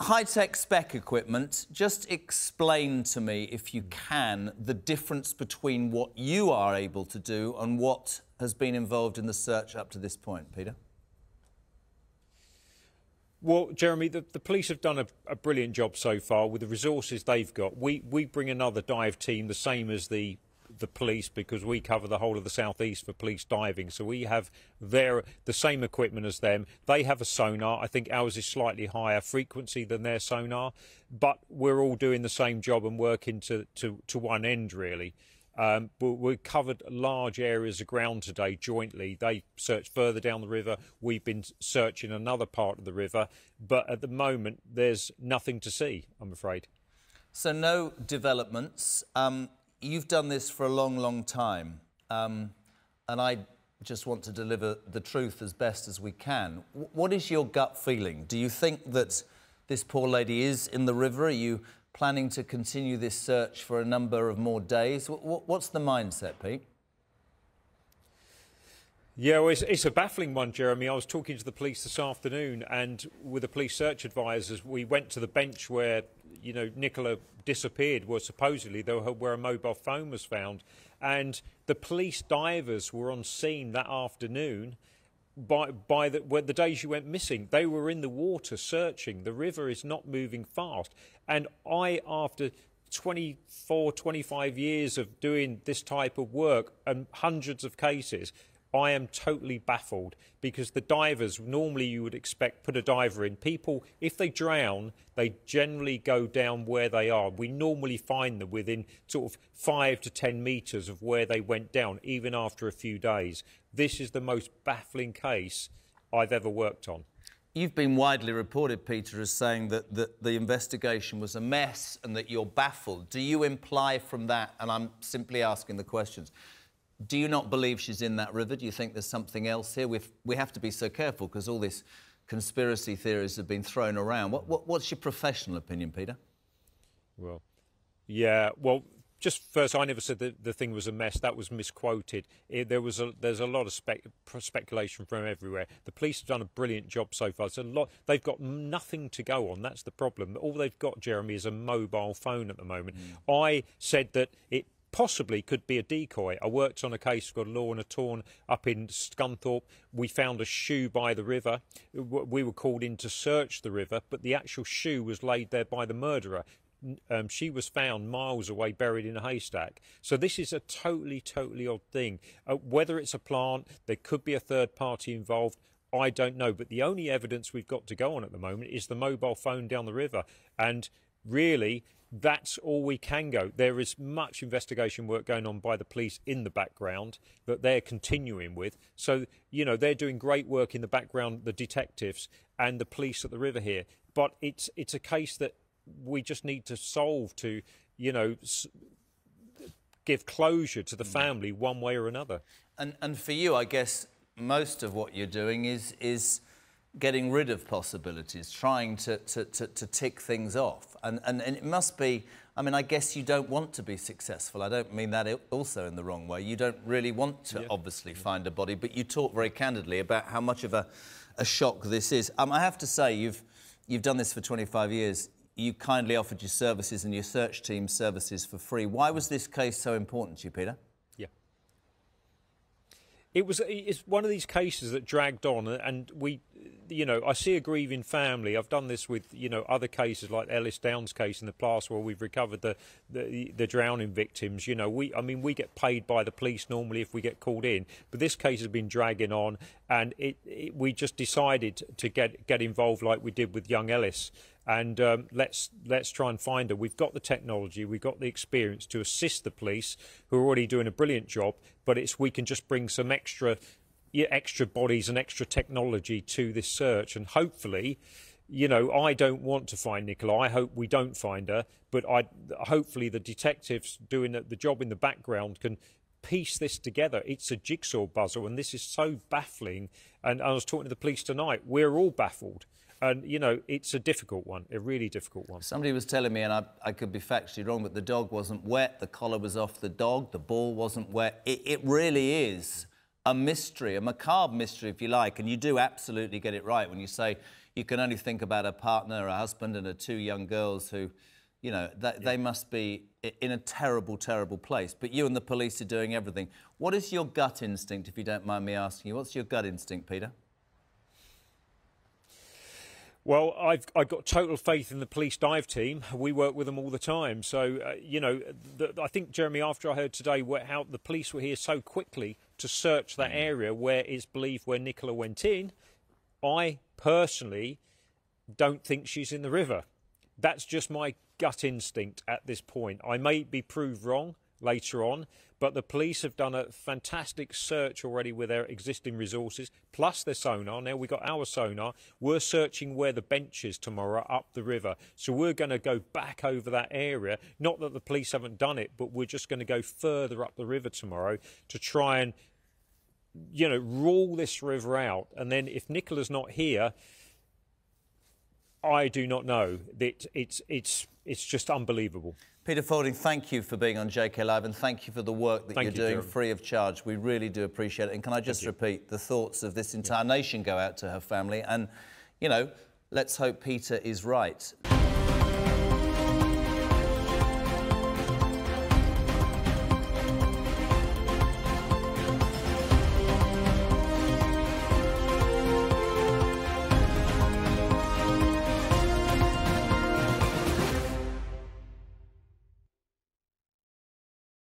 high-tech spec equipment, just explain to me, if you can, the difference between what you are able to do and what has been involved in the search up to this point, Peter. Well, Jeremy, the police have done a brilliant job so far with the resources they've got. We bring another dive team, the same as the police, because we cover the whole of the southeast for police diving, so we have the same equipment as them. They have a sonar. I think ours is slightly higher frequency than their sonar, but we're all doing the same job and working to one end, really. But we covered large areas of ground today jointly. They searched further down the river. We've been searching another part of the river. But at the moment, there's nothing to see, I'm afraid. So no developments. You've done this for a long, long time. And I just want to deliver the truth as best as we can. What is your gut feeling? Do you think that this poor lady is in the river? Are you planning to continue this search for a number of more days? What's the mindset, Pete? Yeah, well, it's a baffling one, Jeremy. I was talking to the police this afternoon, and with the police search advisors, we went to the bench where, you know, Nicola disappeared, well, supposedly, where a mobile phone was found. And the police divers were on scene that afternoon. By the day she went missing, they were in the water searching. The river is not moving fast. And I, after 24, 25 years of doing this type of work and hundreds of cases, I am totally baffled, because the divers, normally you would expect, put a diver in. People, if they drown, they generally go down where they are. We normally find them within sort of 5 to 10 metres of where they went down, even after a few days. This is the most baffling case I've ever worked on. You've been widely reported, Peter, as saying that, the investigation was a mess and that you're baffled. Do you imply from that, and I'm simply asking the questions, do you not believe she's in that river? Do you think there's something else here? We have to be so careful because all these conspiracy theories have been thrown around. What's your professional opinion, Peter? Well, yeah, well, just first, I never said that the thing was a mess. That was misquoted. There's a lot of speculation from everywhere. The police have done a brilliant job so far. It's a lot. They've got nothing to go on. That's the problem. All they've got, Jeremy, is a mobile phone at the moment. Mm. I said that it possibly could be a decoy. I worked on a case called Law and a Torn up in Scunthorpe. We found a shoe by the river. We were called in to search the river, but the actual shoe was laid there by the murderer. She was found miles away, buried in a haystack. So this is a totally, totally odd thing. Whether it's a plant, there could be a third party involved, I don't know. But the only evidence we've got to go on at the moment is the mobile phone down the river. And really, that's all we can go. There is much investigation work going on by the police in the background that they're continuing with. So, you know, they're doing great work in the background, the detectives and the police at the river here. But it's a case that we just need to solve to, you know, give closure to the family one way or another. And for you, I guess most of what you're doing is getting rid of possibilities, trying to tick things off. And it must be, I mean, I guess you don't want to be successful. I don't mean that also in the wrong way. You don't really want to, obviously, find a body, but you talk very candidly about how much of a shock this is. I have to say, you've done this for 25 years. You kindly offered your services and your search team services for free. Why was this case so important to you, Peter? It's one of these cases that dragged on, and we, you know, I see a grieving family. I've done this with, you know, other cases like Ellis Down's case in the past where we've recovered the drowning victims. You know, I mean, we get paid by the police normally if we get called in, but this case has been dragging on, and we just decided to get involved like we did with young Ellis. And let's try and find her. We've got the technology, we've got the experience to assist the police, who are already doing a brilliant job. But we can just bring some extra bodies and extra technology to this search. And hopefully, you know, I don't want to find Nicola. I hope we don't find her. But hopefully, the detectives doing the job in the background can piece this together. It's a jigsaw puzzle, and this is so baffling. And I was talking to the police tonight. We're all baffled. And, you know, it's a difficult one, a really difficult one. Somebody was telling me, and I could be factually wrong, but the dog wasn't wet, the collar was off the dog, the ball wasn't wet. It really is a mystery, a macabre mystery, if you like, and you do absolutely get it right when you say you can only think about a partner, a husband, and her two young girls who, you know, they must be in a terrible, terrible place. But you and the police are doing everything. What is your gut instinct, if you don't mind me asking you? What's your gut instinct, Peter? Well, I've got total faith in the police dive team. We work with them all the time. So, you know, I think, Jeremy, after I heard today how the police were here so quickly to search that area where it's believed where Nicola went in, I personally don't think she's in the river. That's just my gut instinct at this point. I may be proved wrong later on, but the police have done a fantastic search already with their existing resources, plus their sonar. Now we've got our sonar. We're searching where the bench is tomorrow up the river. So we're going to go back over that area. Not that the police haven't done it, but we're just going to go further up the river tomorrow to try and, you know, rule this river out. And then if Nicola's not here, I do not know. It's just unbelievable. Peter Faulding, thank you for being on JK Live and thank you for the work that you're doing free of charge. We really do appreciate it. And can I just repeat, the thoughts of this entire nation go out to her family and, you know, let's hope Peter is right.